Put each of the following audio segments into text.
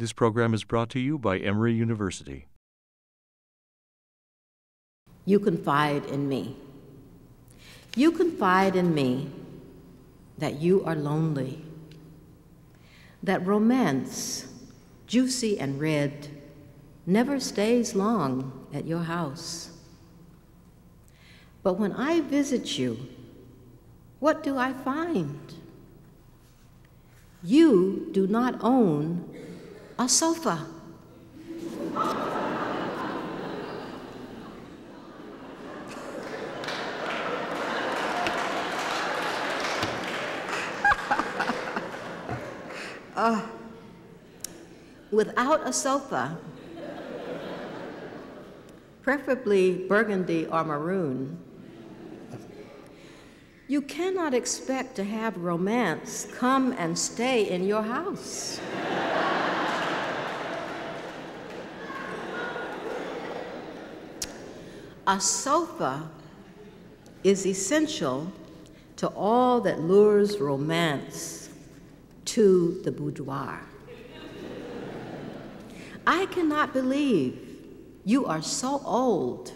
This program is brought to you by Emory University. You confide in me. You confide in me that you are lonely, that romance, juicy and red, never stays long at your house. But when I visit you, what do I find? You do not own a sofa. Without a sofa, preferably burgundy or maroon, you cannot expect to have romance come and stay in your house. A sofa is essential to all that lures romance to the boudoir. I cannot believe you are so old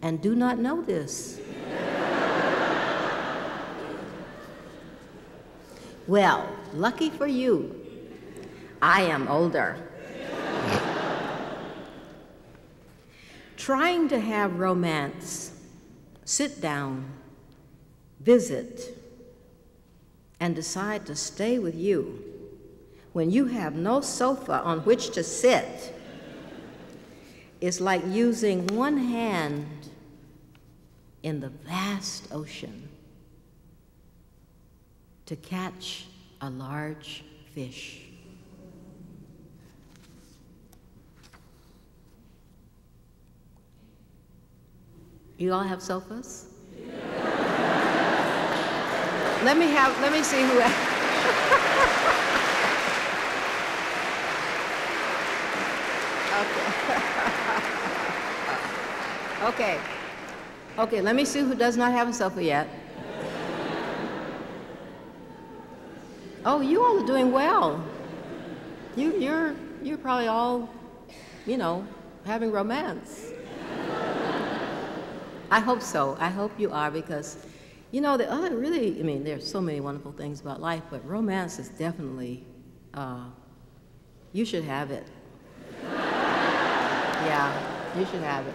and do not know this. Well, lucky for you, I am older. Trying to have romance, sit down, visit, and decide to stay with you when you have no sofa on which to sit is like using one hand in the vast ocean to catch a large fish. You all have sofas? Yeah. Let me see who else. Okay. Okay, let me see who does not have a sofa yet. Oh, you all are doing well. You're probably all, having romance. I hope so. I hope you are, because, the other really, there's so many wonderful things about life, but romance is definitely, you should have it. Yeah, you should have it.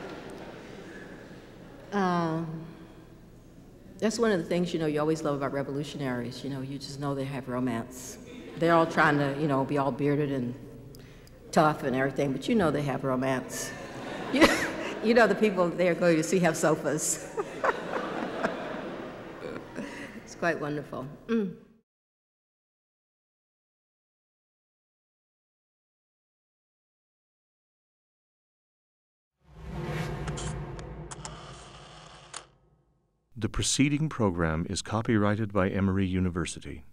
That's one of the things, you always love about revolutionaries. You just know they have romance. They're all trying to, be all bearded and tough and everything, but they have romance. The people they're going to see have sofas. It's quite wonderful. Mm. The preceding program is copyrighted by Emory University.